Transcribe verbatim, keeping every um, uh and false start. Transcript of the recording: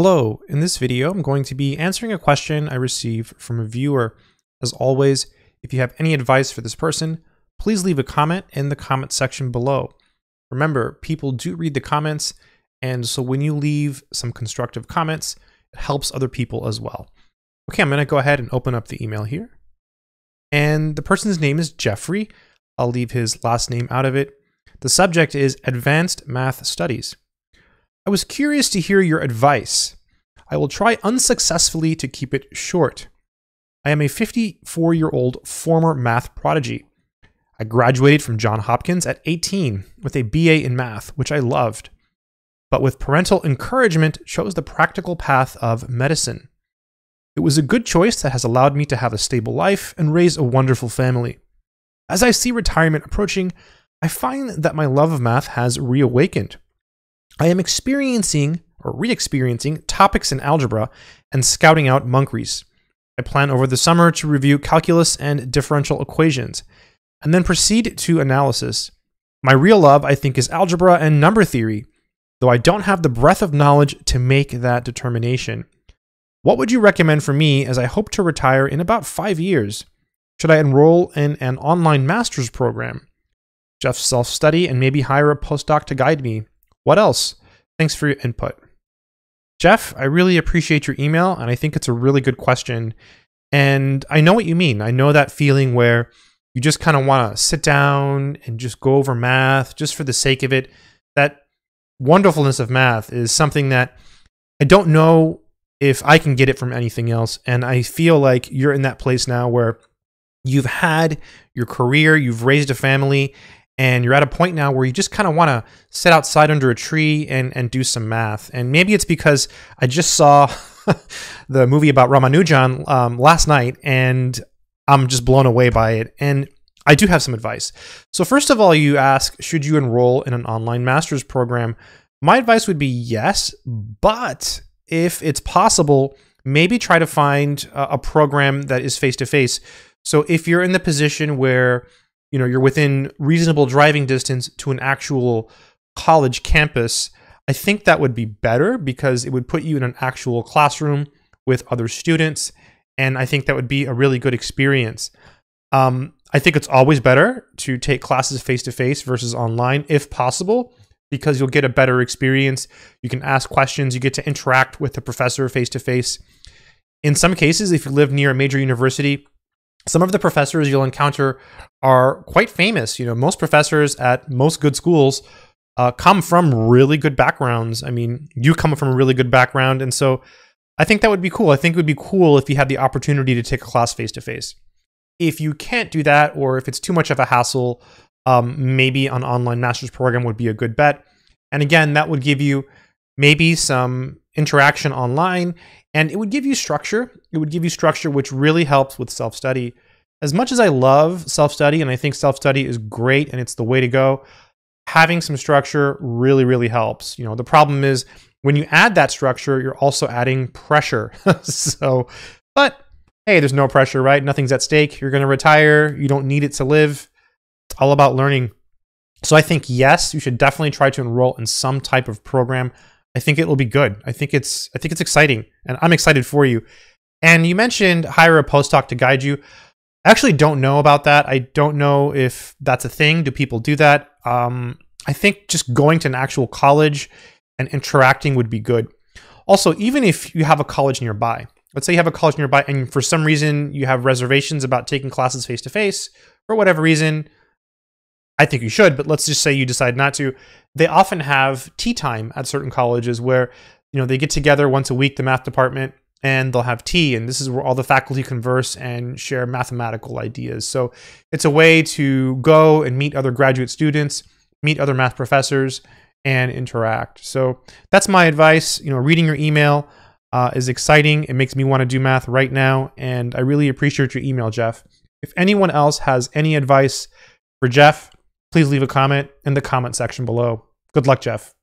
Hello, in this video I'm going to be answering a question I received from a viewer. As always, if you have any advice for this person, please leave a comment in the comment section below. Remember, people do read the comments, and so when you leave some constructive comments, it helps other people as well. Okay, I'm going to go ahead and open up the email here. And the person's name is Jeffrey. I'll leave his last name out of it. The subject is Advanced Math Studies. I was curious to hear your advice. I will try unsuccessfully to keep it short. I am a fifty-four-year-old former math prodigy. I graduated from Johns Hopkins at eighteen with a B A in math, which I loved, but with parental encouragement, chose the practical path of medicine. It was a good choice that has allowed me to have a stable life and raise a wonderful family. As I see retirement approaching, I find that my love of math has reawakened. I am experiencing or re-experiencing topics in algebra and scouting out Munkres. I plan over the summer to review calculus and differential equations, and then proceed to analysis. My real love, I think, is algebra and number theory, though I don't have the breadth of knowledge to make that determination. What would you recommend for me as I hope to retire in about five years? Should I enroll in an online master's program? Just self-study and maybe hire a postdoc to guide me? What else? Thanks for your input. Jeff, I really appreciate your email, and I think it's a really good question. And I know what you mean. I know that feeling where you just kind of want to sit down and just go over math just for the sake of it. That wonderfulness of math is something that I don't know if I can get it from anything else. And I feel like you're in that place now where you've had your career, you've raised a family, and you're at a point now where you just kind of want to sit outside under a tree and, and do some math. And maybe it's because I just saw the movie about Ramanujan um, last night, and I'm just blown away by it. And I do have some advice. So first of all, you ask, should you enroll in an online master's program? My advice would be yes, but if it's possible, maybe try to find a program that is face-to-face. So if you're in the position where you know, you're within reasonable driving distance to an actual college campus, I think that would be better because it would put you in an actual classroom with other students. And I think that would be a really good experience. Um, I think it's always better to take classes face-to-face versus online if possible, because you'll get a better experience. You can ask questions, you get to interact with the professor face-to-face. In some cases, if you live near a major university, some of the professors you'll encounter are quite famous. You know, most professors at most good schools uh, come from really good backgrounds. I mean, you come from a really good background. And so I think that would be cool. I think it would be cool if you had the opportunity to take a class face-to-face. If you can't do that, or if it's too much of a hassle, um, maybe an online master's program would be a good bet. And again, that would give you maybe some interaction online, and it would give you structure. It would give you structure, which really helps with self-study. As much as I love self-study, and I think self-study is great and it's the way to go, having some structure really, really helps. You know, the problem is when you add that structure, you're also adding pressure. So, but hey, there's no pressure, right? Nothing's at stake. You're going to retire. You don't need it to live. It's all about learning. So I think, yes, you should definitely try to enroll in some type of program. I think it will be good. I think it's I think it's exciting, and I'm excited for you. And you mentioned hire a postdoc to guide you. I actually don't know about that. I don't know if that's a thing. Do people do that? Um, I think just going to an actual college and interacting would be good. Also, even if you have a college nearby, let's say you have a college nearby and for some reason you have reservations about taking classes face-to-face for whatever reason, I think you should, but let's just say you decide not to. They often have tea time at certain colleges where, you know, they get together once a week, the math department, and they'll have tea. And this is where all the faculty converse and share mathematical ideas. So it's a way to go and meet other graduate students, meet other math professors, and interact. So that's my advice. You know, reading your email uh, is exciting. It makes me want to do math right now. And I really appreciate your email, Jeff. If anyone else has any advice for Jeff, please leave a comment in the comment section below. Good luck, Jeff.